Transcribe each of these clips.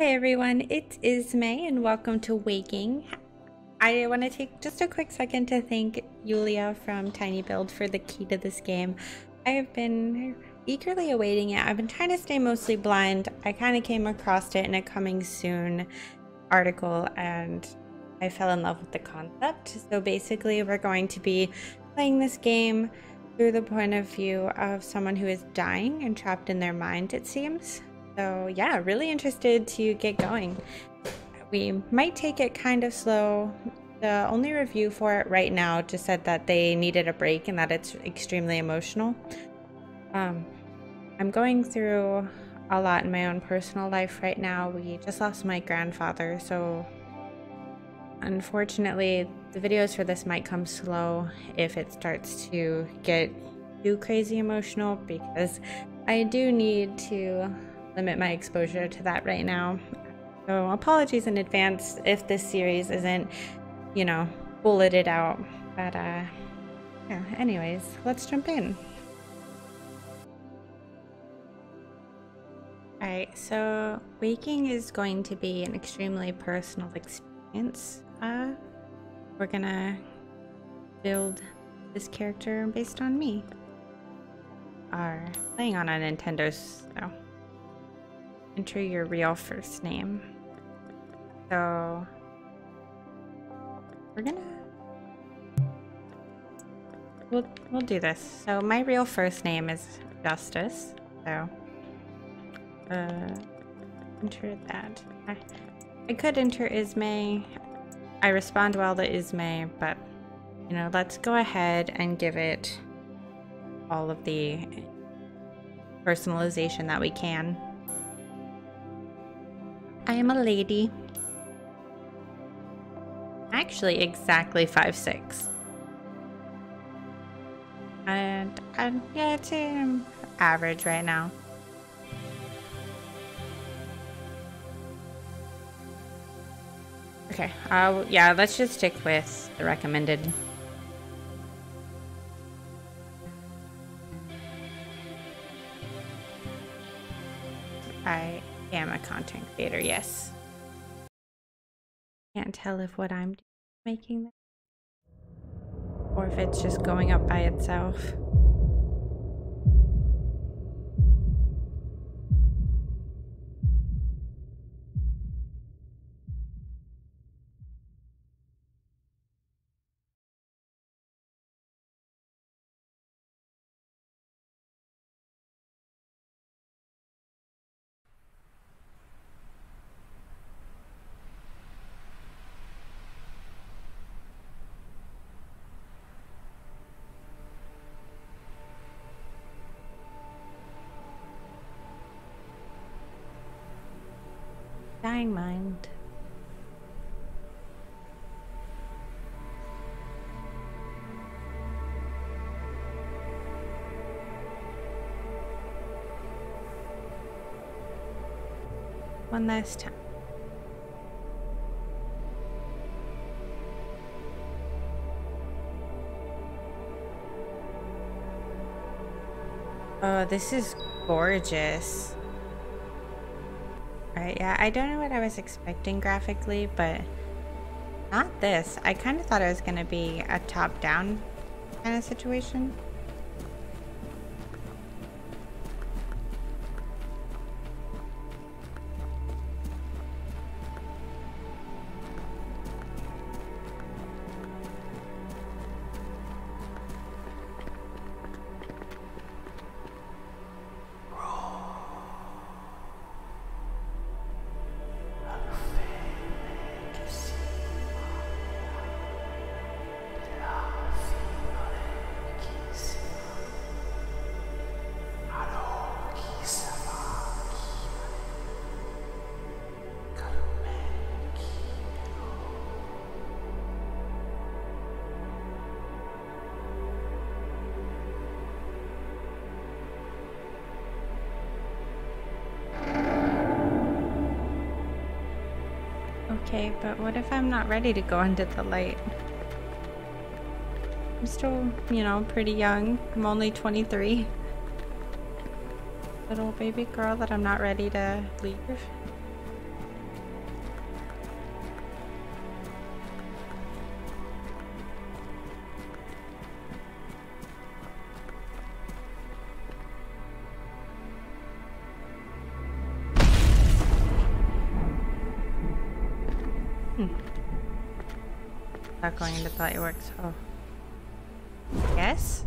Hey everyone, it's Ismaie and welcome to Waking. I want to take just a quick second to thank Yulia from Tiny Build for the key to this game. I have been eagerly awaiting it. I've been trying to stay mostly blind. I kind of came across it in a coming soon article and I fell in love with the concept. So basically we're going to be playing this game through the point of view of someone who is dying and trapped in their mind, it seems. So yeah, really interested to get going. We might take it kind of slow. The only review for it right now just said that they needed a break and that it's extremely emotional. I'm going through a lot in my own personal life right now. We just lost my grandfather, so unfortunately the videos for this might come slow if it starts to get too crazy emotional, because I do need to limit my exposure to that right now. So apologies in advance if this series isn't, you know, bulleted out, but yeah, anyways, let's jump in. All right, so Waking is going to be an extremely personal experience. We're gonna build this character based on me. Are playing on a Nintendo, so enter your real first name. So we'll do this. So my real first name is Justice. So enter that. I could enter Ismaie. I respond well to Ismaie, but you know, let's go ahead and give it all of the personalization that we can. I am a lady. Actually, exactly 5'6". And yeah, it's average right now. Okay, yeah, let's just stick with the recommended. I am a content creator, yes. Can't tell if what I'm doing is making that, or if it's just going up by itself. Dying mind. One last time. Oh, this is gorgeous. Yeah, I don't know what I was expecting graphically, but not this. I kind of thought it was going to be a top-down kind of situation. Okay, but what if I'm not ready to go under the light? I'm still, you know, pretty young. I'm only 23. Little baby girl that I'm not ready to leave. Not going into body works. Oh. Yes?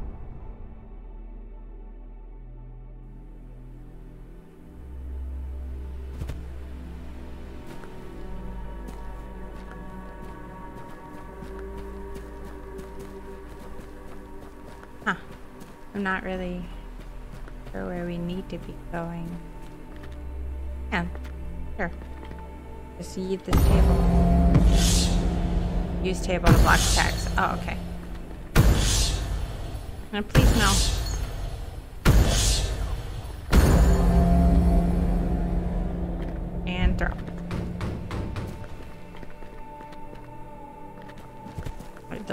Huh. I'm not really sure where we need to be going. Yeah. Sure. Just eat this table. Use table to block attacks. Oh, okay. And please no. And throw.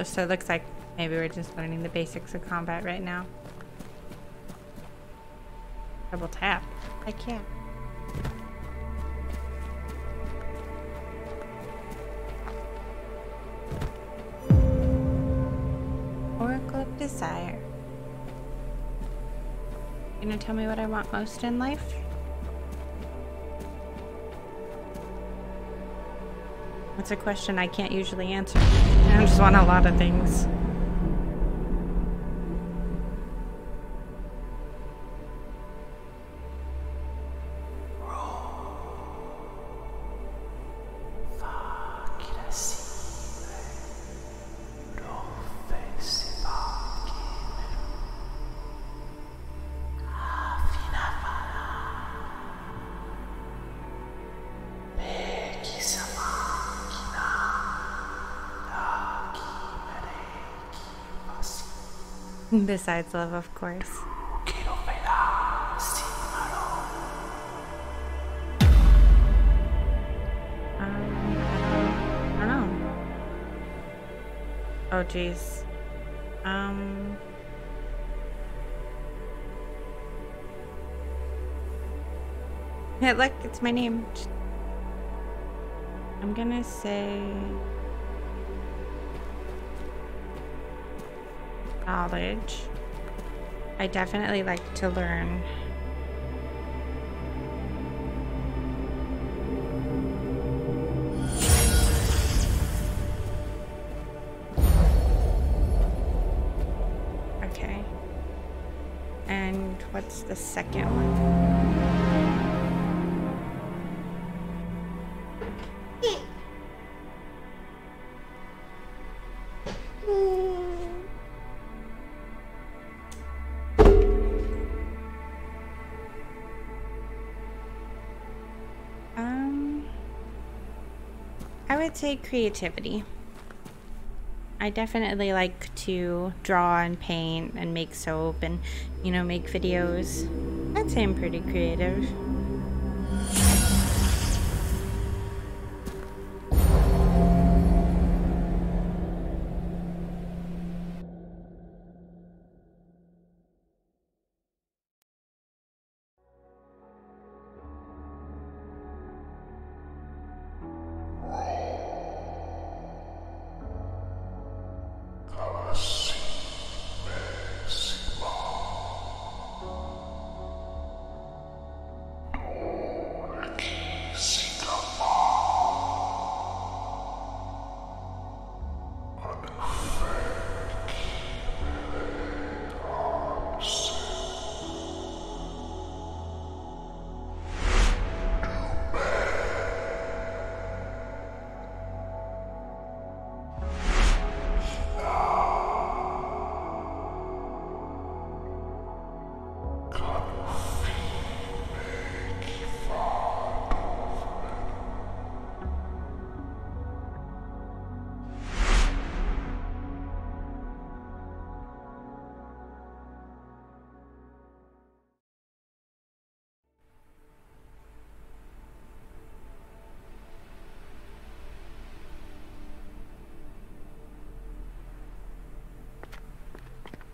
So it looks like maybe we're just learning the basics of combat right now. Double tap. I can't. Desire. You gonna tell me what I want most in life? That's a question I can't usually answer. I just want a lot of things. Besides love, of course. I don't know. Oh, jeez. Hey, look, it's my name. I'm gonna say... knowledge. I definitely like to learn. Okay. And what's the second one? I'd say creativity. I definitely like to draw and paint and make soap and, you know, make videos. I'd say I'm pretty creative.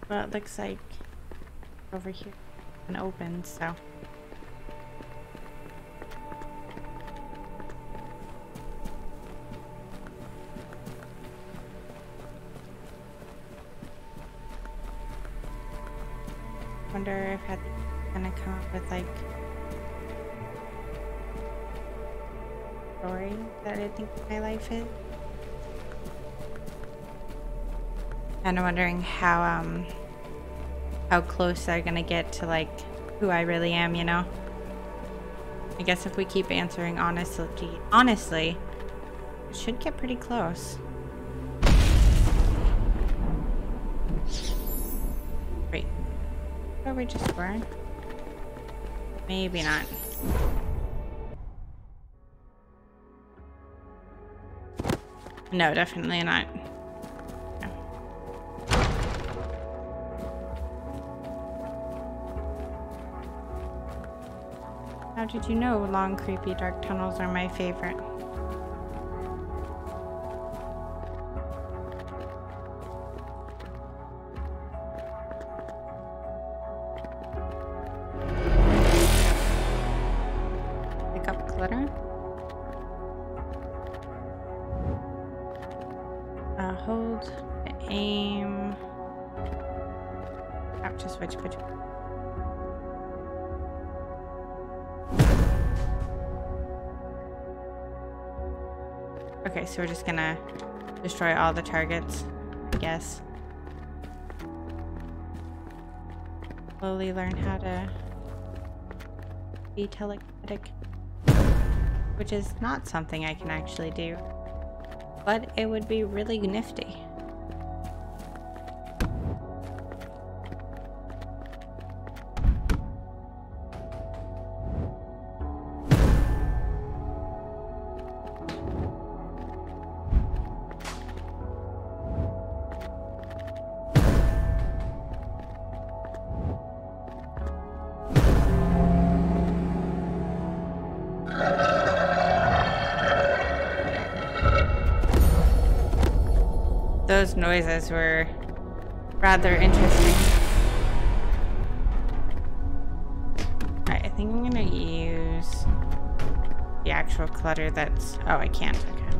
Well, it looks like over here and open, so. Wonder if Hades gonna come up with like boring that I think my life is. And I'm wondering how close they're gonna get to like who I really am, you know? I guess if we keep answering honestly, it should get pretty close. Wait, where we just were? Maybe not. No, definitely not. How did you know long, creepy, dark tunnels are my favorite? Pick up glitter? Hold, aim. I have to switch between. Okay, so we're just gonna destroy all the targets, I guess. Slowly learn how to be telekinetic, which is not something I can actually do, but it would be really nifty. Those noises were rather interesting. Alright, I think I'm gonna use the actual clutter that's... Oh, I can't. Okay.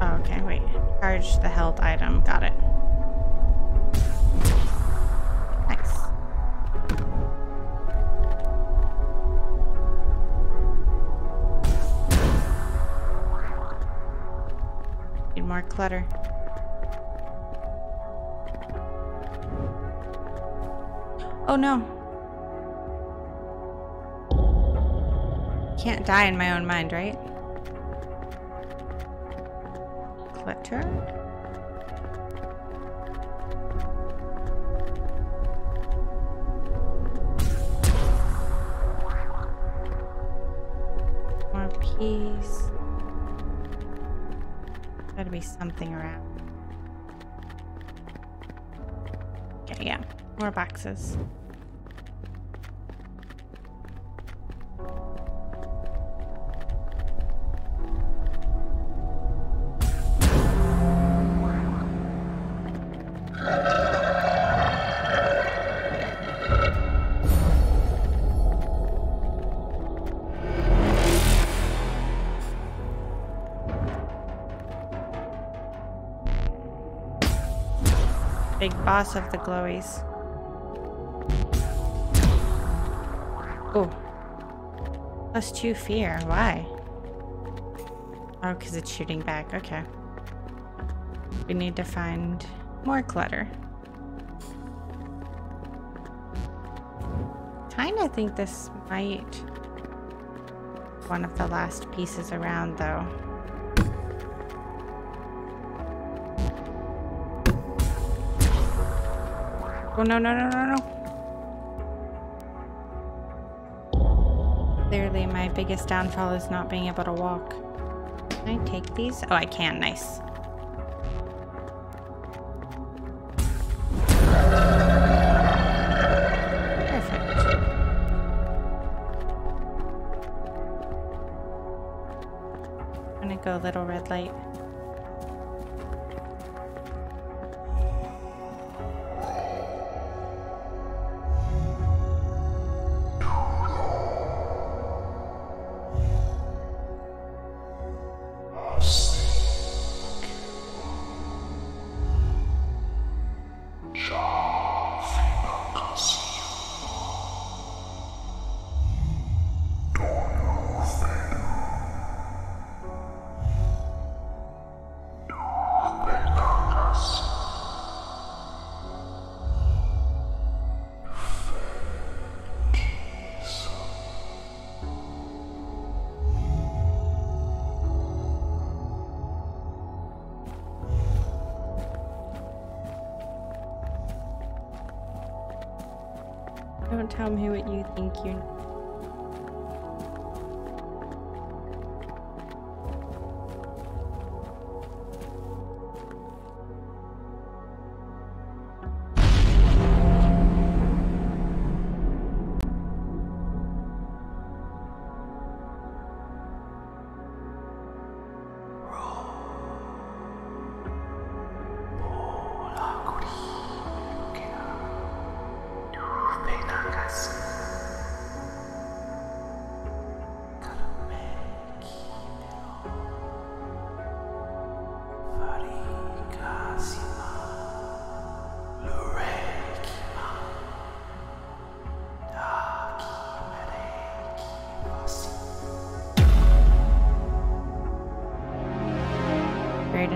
Oh, okay, wait. Charge the health item. Got it. More clutter. Oh no. Can't die in my own mind, right? Clutter? More peace. Gotta be something around. Okay, yeah, more boxes. Big boss of the glowies. Oh. +2 fear. Why? Oh, because it's shooting back. Okay. We need to find more clutter. Kinda think this might be one of the last pieces around, though. Oh, no, no, no, no, no. Clearly, my biggest downfall is not being able to walk. Can I take these? Oh, I can. Nice. Perfect. I'm gonna go little red light. Don't tell me what you think you know.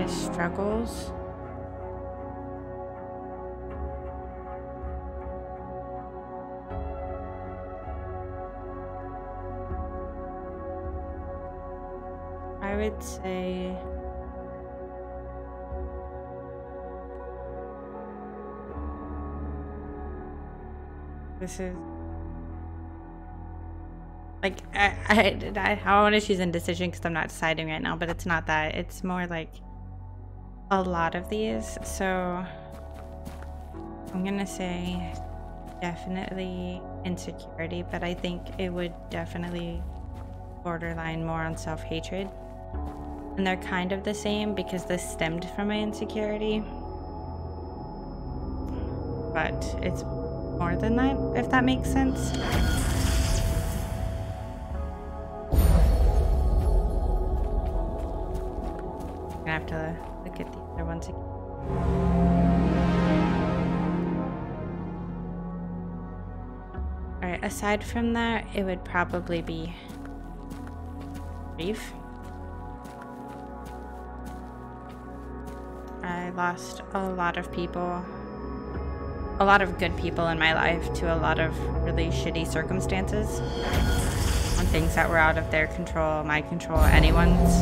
Struggles. I would say this is like I want to choose indecision because I'm not deciding right now, but it's not that. It's more like a lot of these, so I'm gonna say definitely insecurity, but I think it would definitely borderline more on self-hatred, and they're kind of the same because this stemmed from my insecurity, but it's more than that, if that makes sense. I'm gonna have to look at the other ones again. Alright, aside from that, it would probably be grief. I lost a lot of people, a lot of good people in my life, to a lot of really shitty circumstances. On things that were out of their control, my control, anyone's.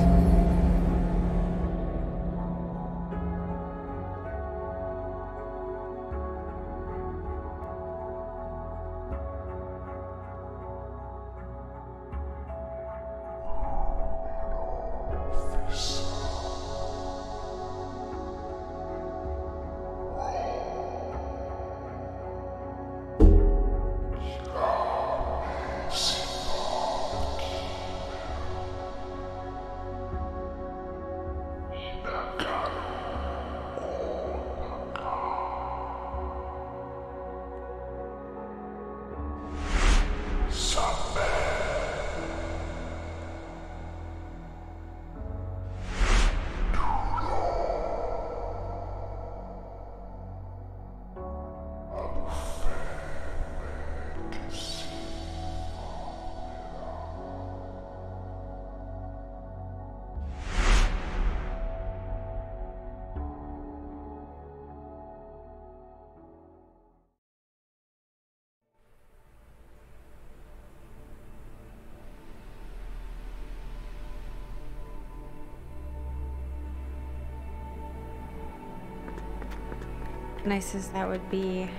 Nice as that would be,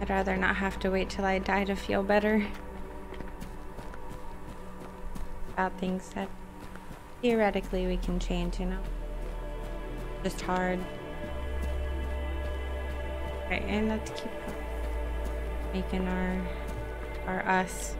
I'd rather not have to wait till I die to feel better about things that theoretically we can change, you know? Just hard. Right, and let's keep making our us.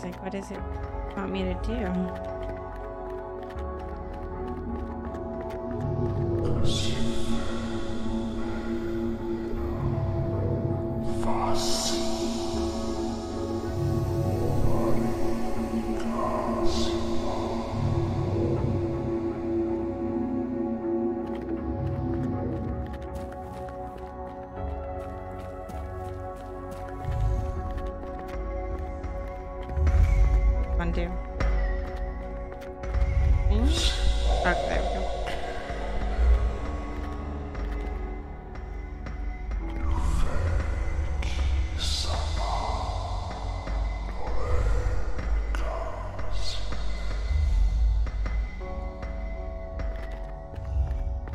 Like, what does it want me to do? undo. Okay, there we go.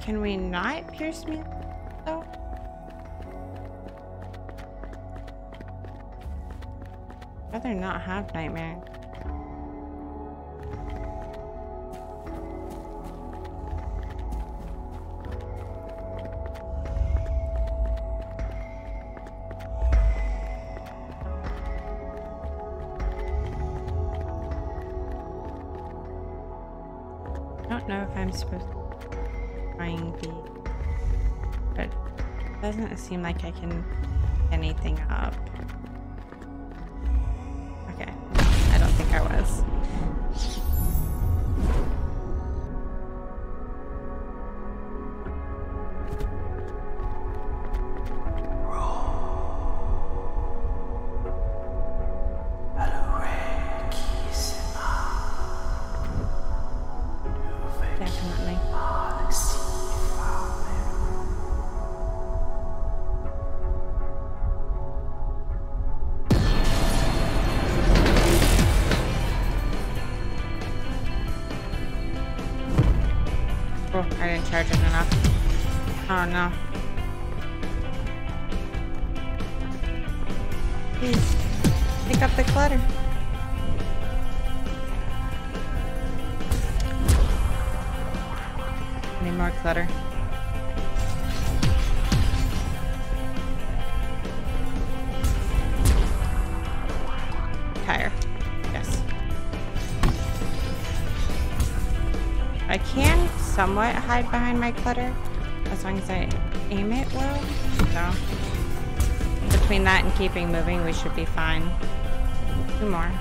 Can we not pierce me? Oh. I'd rather not have nightmare. I don't know if I'm supposed to. But it doesn't seem like I can pick anything up. Okay, I don't think I was. Oh no. Please, pick up the clutter. Any more clutter? Tire. Yes. I can somewhat hide behind my clutter. As long as I aim it well, so between that and keeping moving, we should be fine. Two more.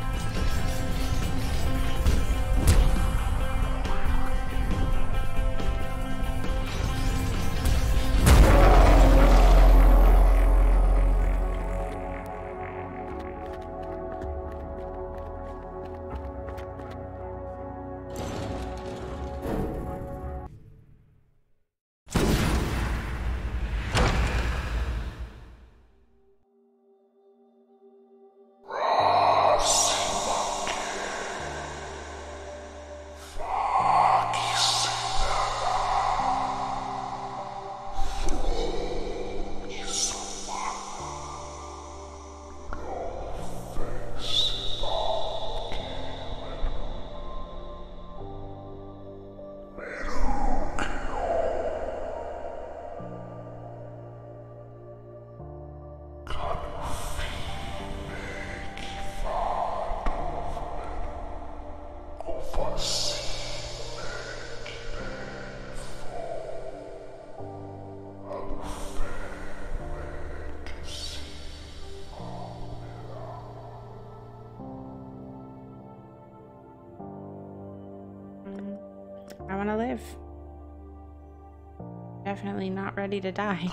I want to live. Definitely not ready to die.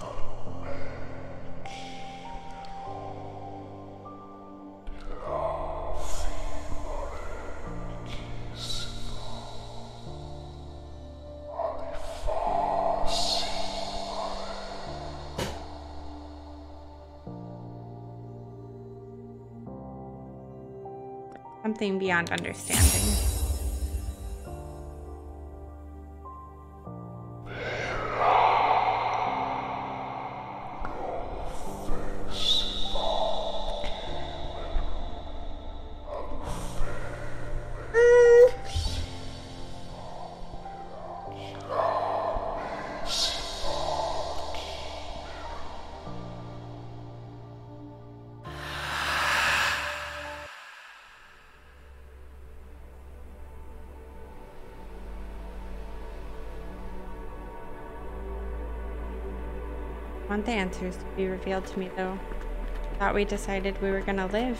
Something beyond understanding. Want the answers to be revealed to me, though. Thought we decided we were gonna live.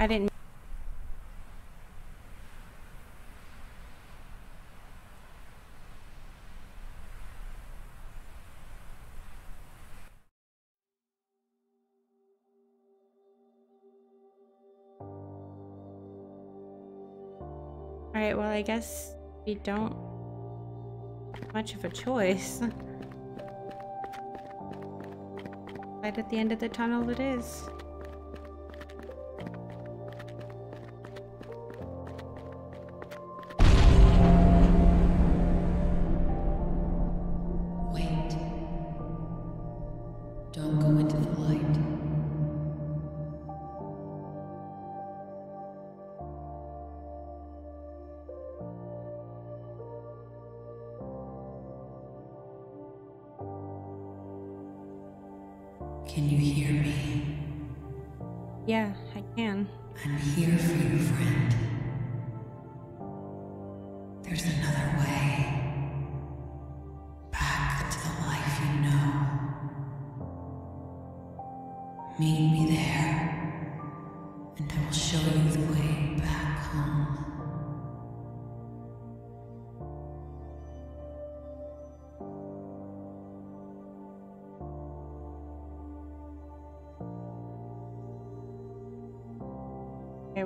I didn't. Alright, well, I guess we don't have much of a choice. Right at the end of the tunnel it is.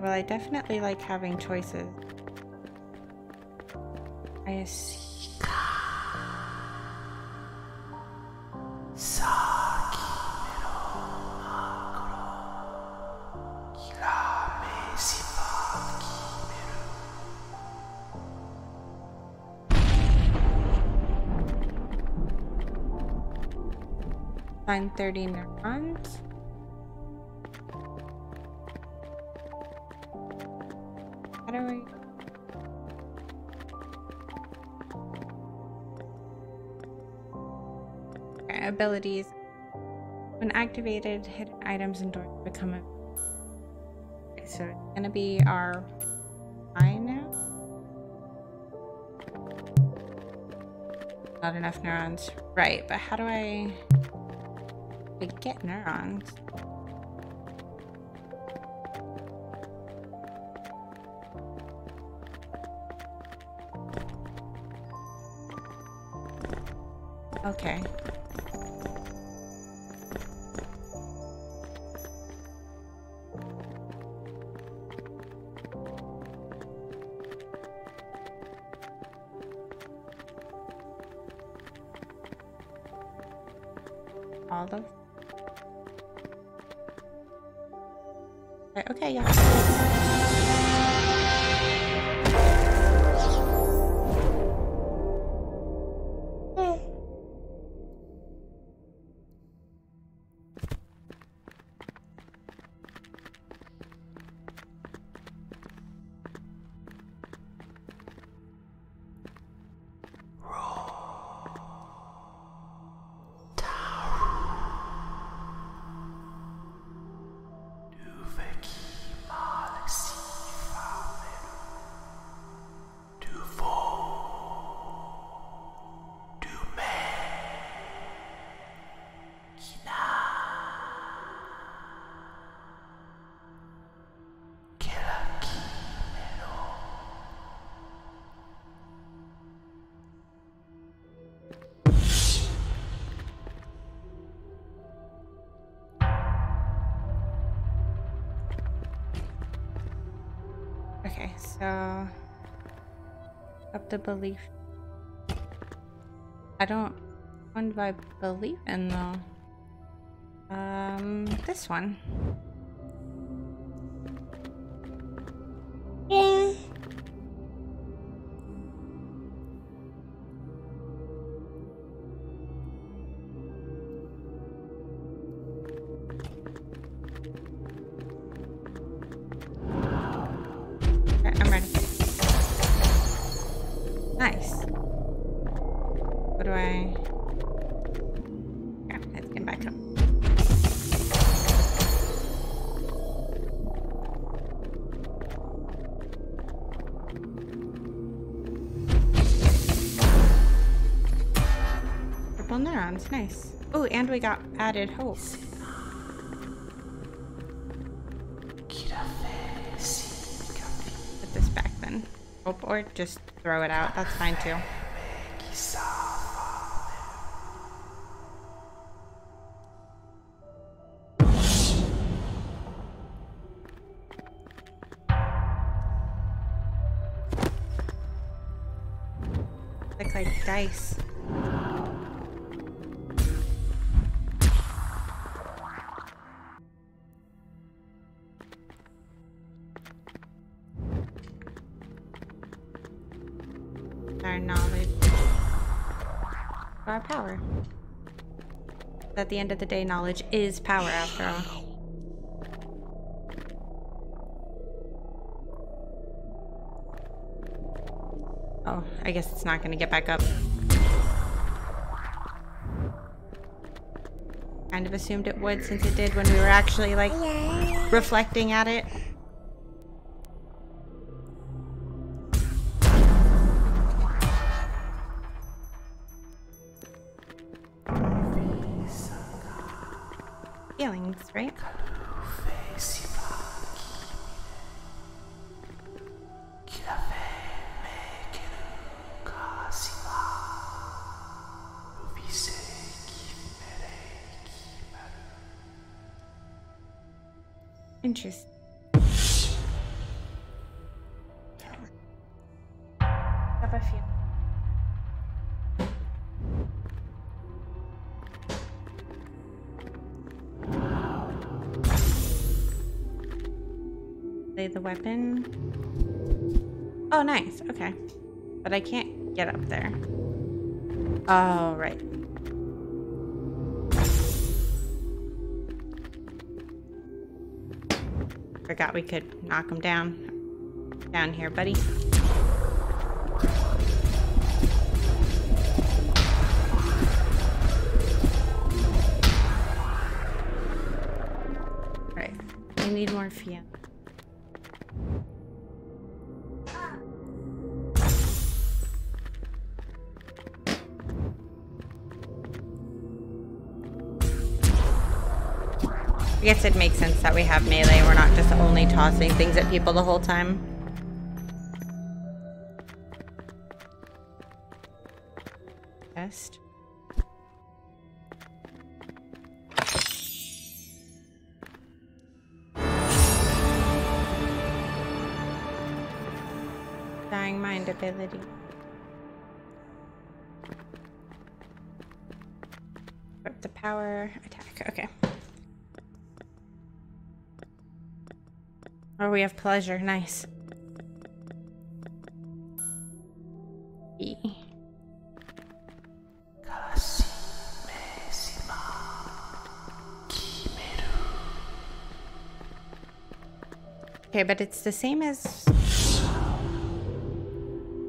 Well, I definitely like having choices. I assume. Find 30 neurons. Abilities. When activated, hidden items and doors become available. Okay, so it's gonna be our eye now. Not enough neurons. Right, but how do I get neurons? Okay. Okay, yeah. So, up to belief. I don't. One do I believe in though? This one. Yeah. Neurons, nice. Oh, and we got added hope. up, or just throw it out. That's fine too. Looks like dice. Power. At the end of the day, knowledge is power after all. Oh, I guess it's not gonna get back up. Kind of assumed it would since it did when we were actually like reflecting at it. Right? Interesting. The weapon. Oh, nice. Okay. But I can't get up there. Oh, right. Forgot we could knock him down. Down here, buddy. Right. I need more fuel. I guess it makes sense that we have melee. We're not just only tossing things at people the whole time. Test. Dying mind ability. Equip the power attack. Okay. Oh, we have pleasure. Nice. E. Okay, but it's the same as...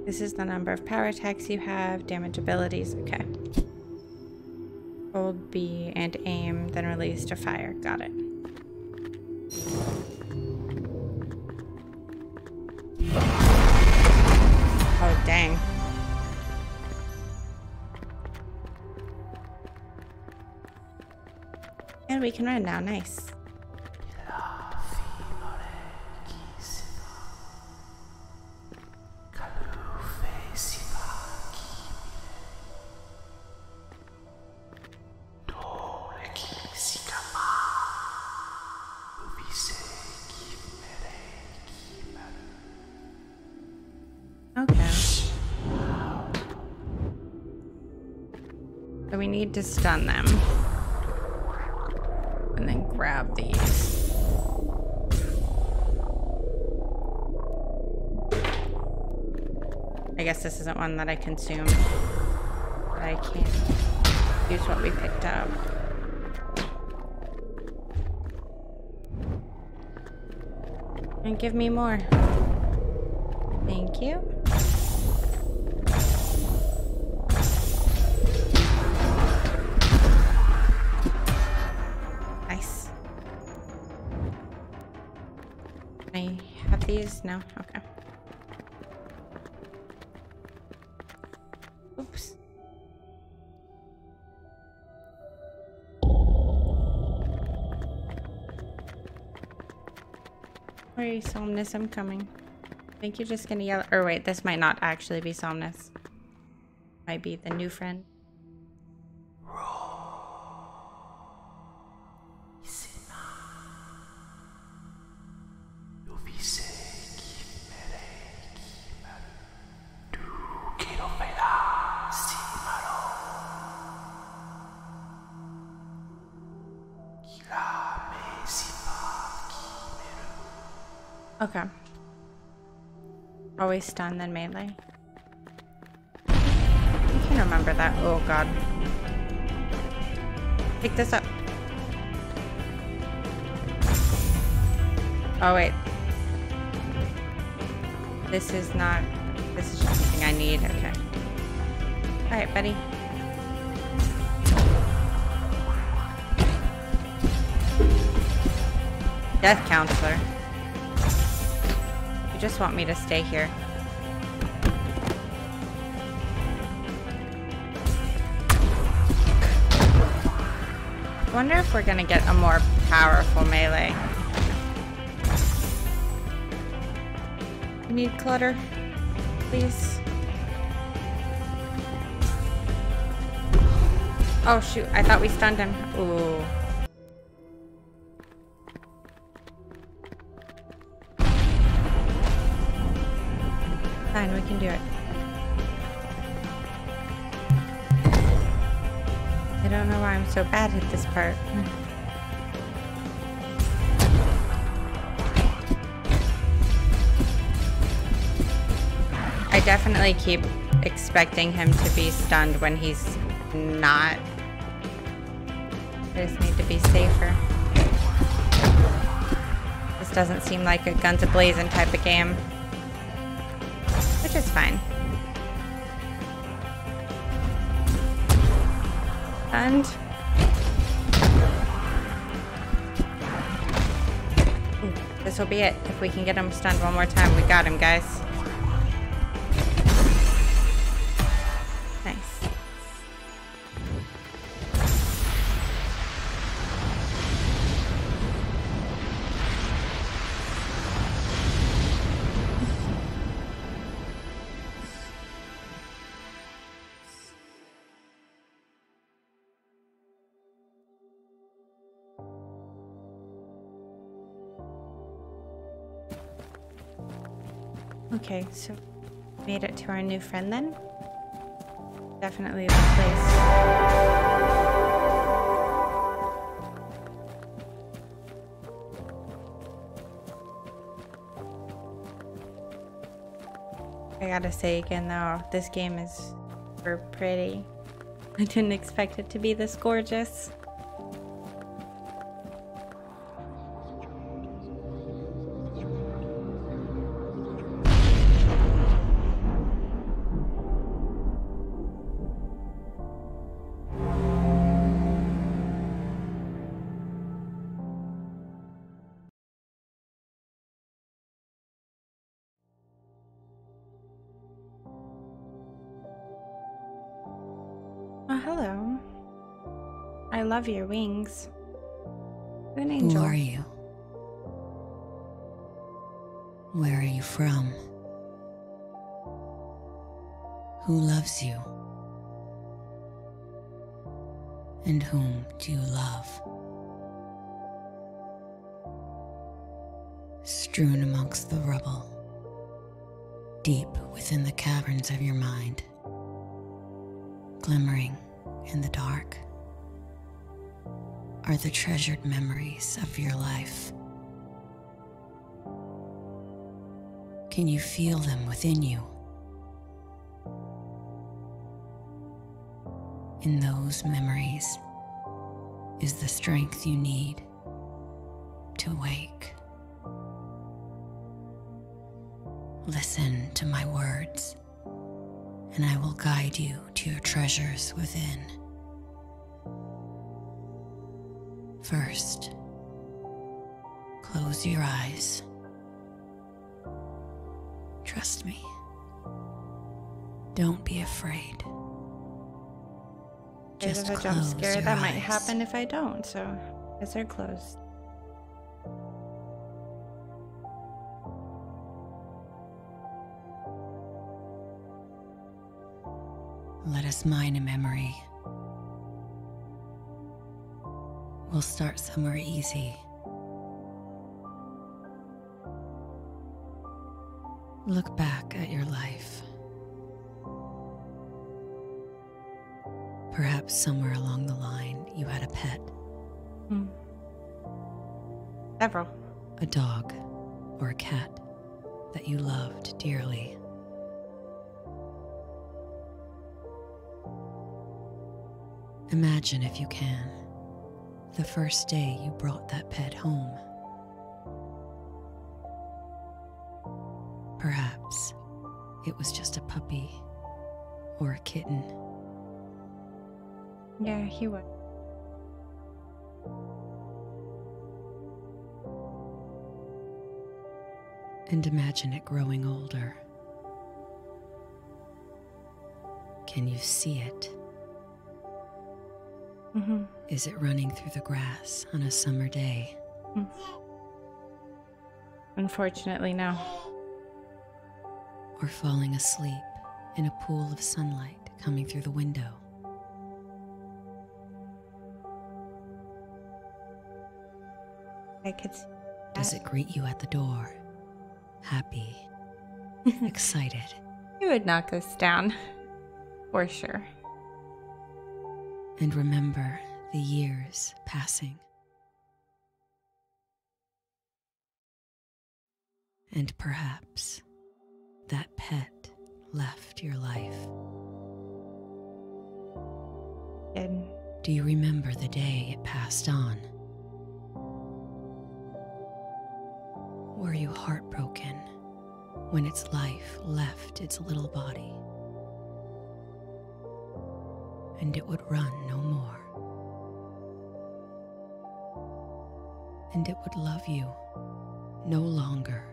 This is the number of power attacks you have, damage abilities. Okay. Hold B and aim, then release to fire. Got it. Dang. And we can run now. Nice. To stun them and then grab these. I guess this isn't one that I consume, but I can't use what we picked up. And give me more. Thank you. No? Okay. Oops. Where is Somnus? I'm coming. think you're just gonna yell. Or wait, this might not actually be Somnus. Might be the new friend. Okay. Always stun, then melee. I can remember that. Oh god. Pick this up. Oh wait. This is not... This is just something I need. Okay. Alright, buddy. Death counselor. Just want me to stay here. I wonder if we're gonna get a more powerful melee. Need clutter, please. Oh shoot, I thought we stunned him. Ooh. Fine, we can do it. I don't know why I'm so bad at this part. I definitely keep expecting him to be stunned when he's not. I just need to be safer. This doesn't seem like a guns a-blazing type of game. Which is fine. And this will be it. If we can get him stunned one more time, we got him, guys. Okay, so we made it to our new friend then. Definitely the place. I gotta say again though, this game is super pretty. I didn't expect it to be this gorgeous. Hello. I love your wings. An angel. Who are you? Where are you from? Who loves you? And whom do you love? Strewn amongst the rubble, deep within the caverns of your mind, glimmering in the dark are the treasured memories of your life. Can you feel them within you? In those memories is the strength you need to wake. Listen to my words, and I will guide you to your treasures within. First, close your eyes. Trust me. Don't be afraid. Just close your eyes. There's a jump scare that might happen if I don't, so as they're closed. Let us mine a memory. We'll start somewhere easy. Look back at your life. Perhaps somewhere along the line you had a pet. Hmm. Several. A dog or a cat that you loved dearly. Imagine, if you can, the first day you brought that pet home. Perhaps it was just a puppy or a kitten. Yeah, he was. And imagine it growing older. Can you see it? Mm-hmm. Is it running through the grass on a summer day? Unfortunately, no. Or falling asleep in a pool of sunlight coming through the window? I could see that. Does it greet you at the door? Happy, excited. You would knock us down, for sure. And remember the years passing. And perhaps that pet left your life. And do you remember the day it passed on? Were you heartbroken when its life left its little body? And it would run no more. And it would love you no longer.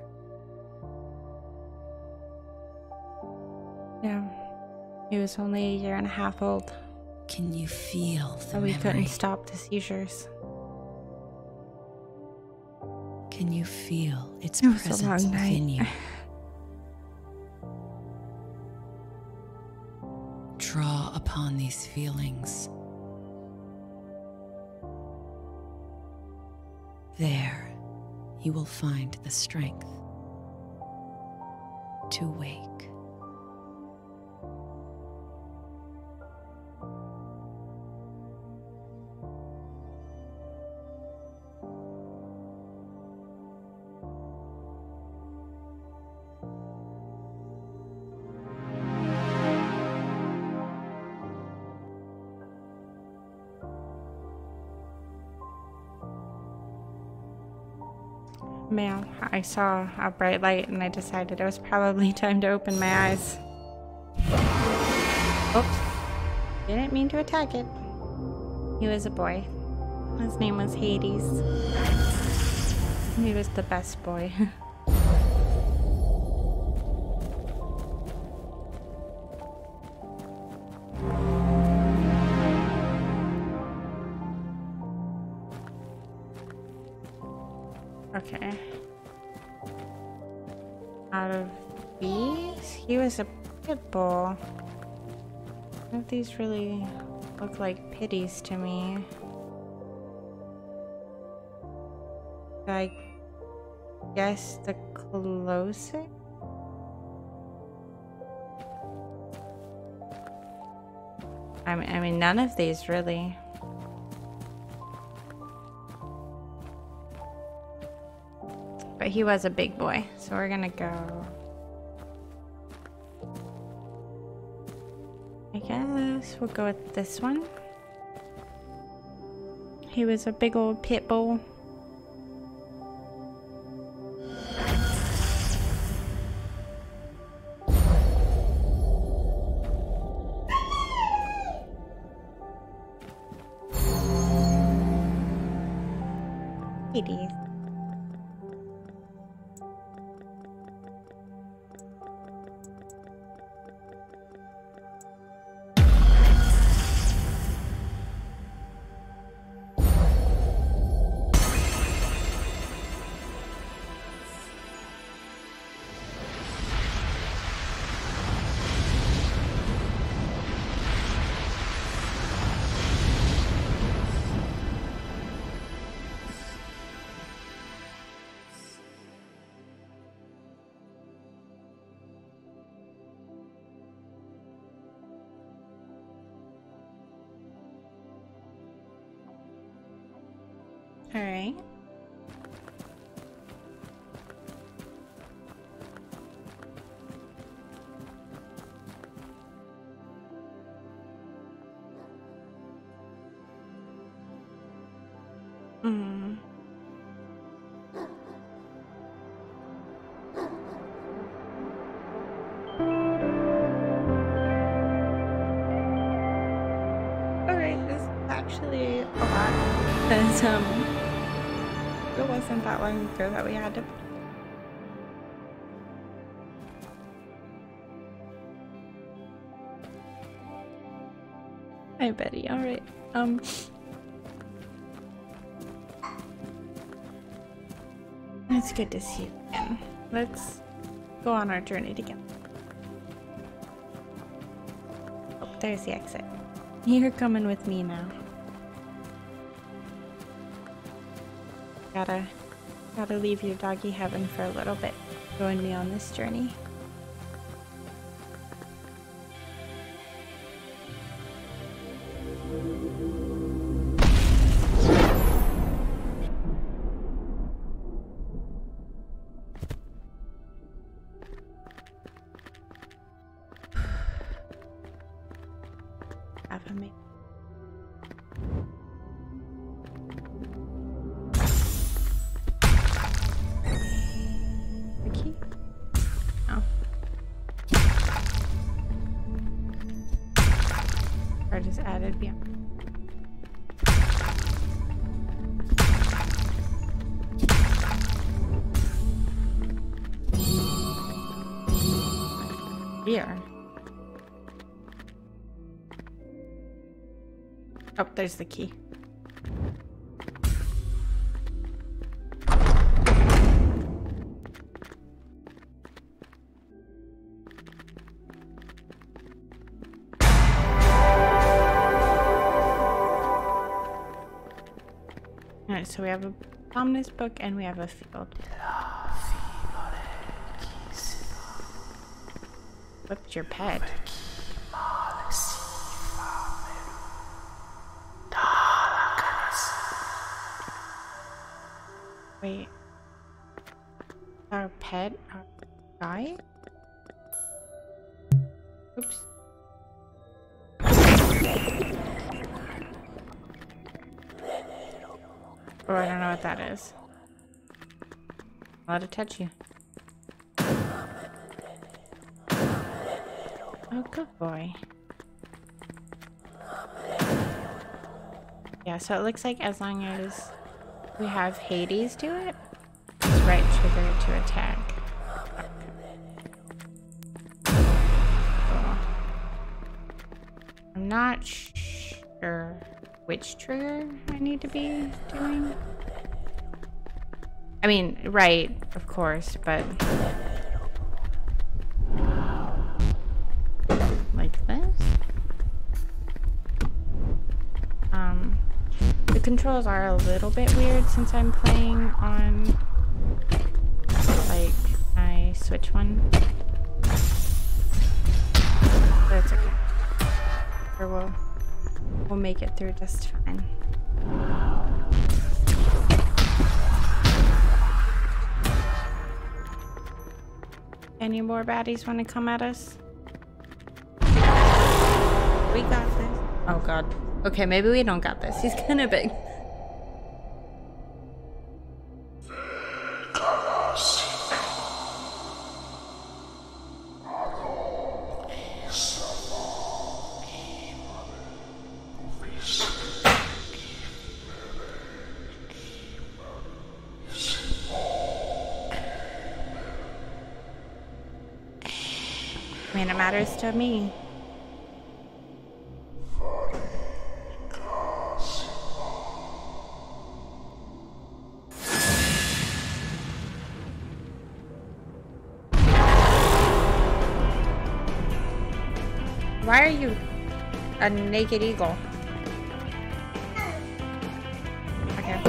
Yeah, he was only a 1.5 years old. Can you feel the memory? We couldn't stop the seizures. Can you feel its presence within you? Draw upon these feelings. There, you will find the strength to wake. Man, I saw a bright light and I decided it was probably time to open my eyes. Oops. Didn't mean to attack it. He was a boy. His name was Hades. He was the best boy. Okay. Out of these, he was a pit bull. None of these really look like pitties to me. I guess the closest. I mean, none of these really. But he was a big boy, so we're gonna go. I guess we'll go with this one. He was a big old pit bull. Hades. Alright. It wasn't that long ago that we had to. Hi Betty, alright. It's good to see you again. Let's go on our journey together. Oh, there's the exit. You're coming with me now. Gotta leave your doggy heaven for a little bit. Join me on this journey. Oh, there's the key. Alright, so we have a ominous book and we have a field. Whipped your pet. Wait, our pet, our guy? Oops. Oh, I don't know what that is. I'll let it touch you. Oh, good boy. Yeah, so it looks like as long as we have Hades do it. It's right trigger to attack. Cool. I'm not sure which trigger I need to be doing. I mean, right, of course, but like this. Controls are a little bit weird since I'm playing on like my Switch one, but it's okay. Or we'll make it through just fine. Any more baddies want to come at us? We got this. Oh god. Okay, maybe we don't got this. He's kind of big. I mean, it matters to me. Why are you a naked eagle? Okay.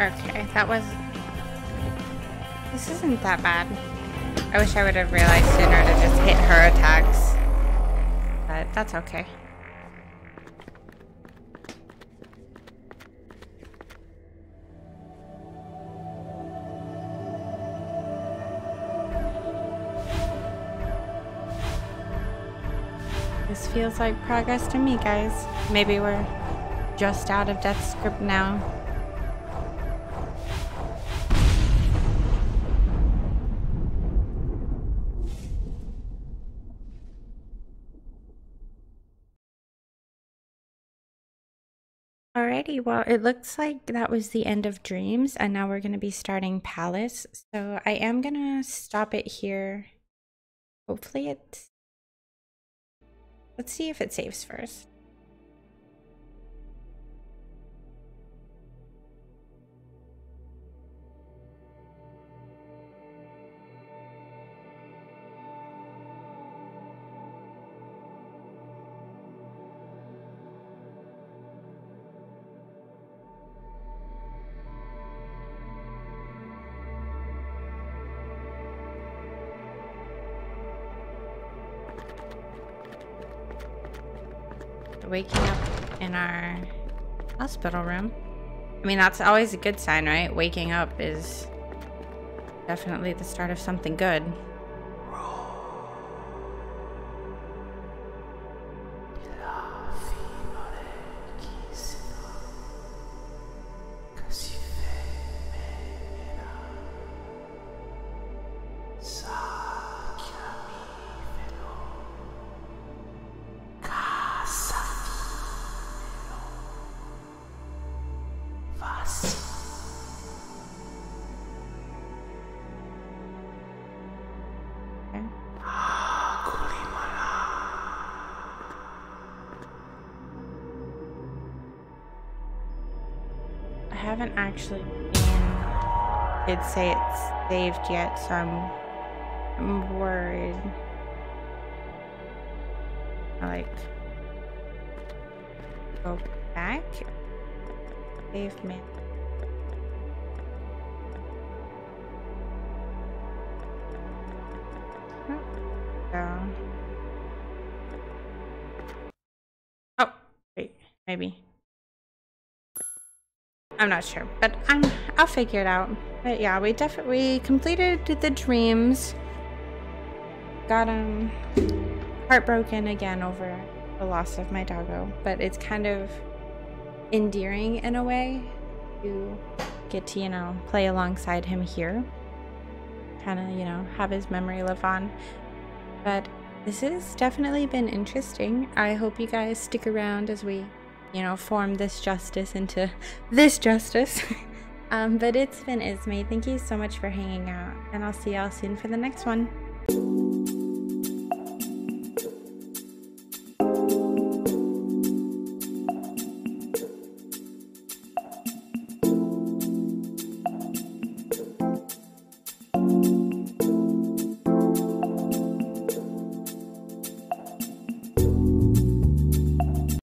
Okay, that was... This isn't that bad. I wish I would have realized sooner to just hit her attacks. But that's okay. This feels like progress to me, guys. Maybe we're just out of death's grip now. Alrighty, well, it looks like that was the end of Dreams, and now we're going to be starting Palace. So I am going to stop it here. Hopefully it's... Let's see if it saves first. Waking up in our hospital room. I mean, that's always a good sign, right? Waking up is definitely the start of something good. I haven't actually seen it say it's saved yet, so I'm worried. I like go back. Save me. Oh, wait, maybe. I'm not sure, but I'll figure it out. But yeah, we completed the dreams. Got heartbroken again over the loss of my doggo, but it's kind of endearing in a way to get to, you know, play alongside him here. Kind of, you know, have his memory live on. But this has definitely been interesting. I hope you guys stick around as we, you know, form this justice into this justice. But it's been Ismaie. Thank you so much for hanging out, and I'll see y'all soon for the next one.